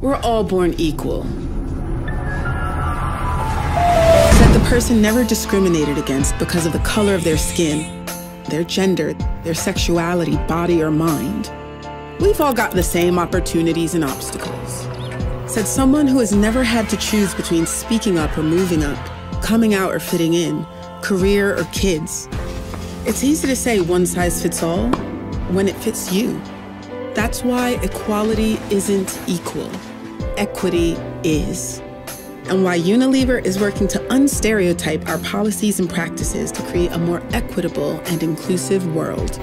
We're all born equal. That the person never discriminated against because of the color of their skin, their gender, their sexuality, body, or mind. We've all got the same opportunities and obstacles. Said someone who has never had to choose between speaking up or moving up, coming out or fitting in, career or kids. It's easy to say one size fits all when it fits you. That's why equality isn't equal. Equity is. And why Unilever is working to unstereotype our policies and practices to create a more equitable and inclusive world.